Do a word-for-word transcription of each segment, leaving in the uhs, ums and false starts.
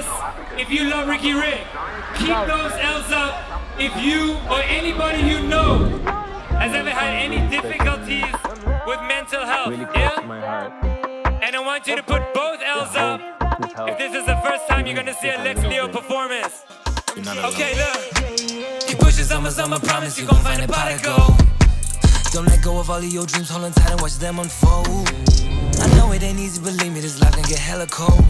this if you love Ricky Rick. Keep those L's up if you or anybody you know has ever had any difficulties with mental health. Yeah? And I want you to put both L's up if this is the first time you're gonna see a Lex Leo performance. Okay, look. Keep pushing summer, summer, promise you gon' find a particle. Don't let go of all of your dreams, hold on tight and watch them unfold. I know it ain't easy, believe me, this life can get hella cold.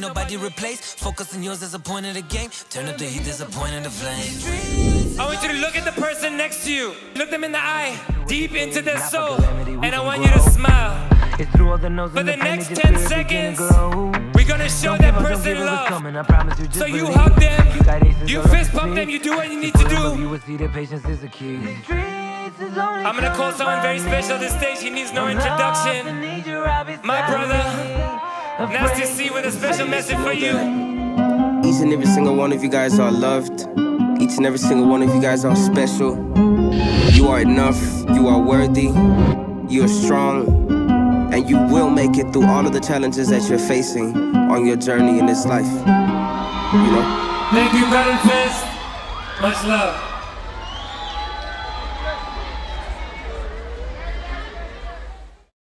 Nobody replace, focus on yours, there's a point in the game. Turn up the heat, there's a point in the flame. I want you to look at the person next to you. Look them in the eye, deep into their soul. And I want you to smile. For the next ten seconds, we're gonna show that person love. So you hug them, you fist bump them, you do what you need to do. I'm gonna call someone very special to the stage. He needs no introduction. My brother Nasty C with a special message for you. Each and every single one of you guys are loved. Each and every single one of you guys are special. You are enough, you are worthy, you are strong, and you will make it through all of the challenges that you're facing on your journey in this life. You know? Thank you, Cotton Fest. Much love.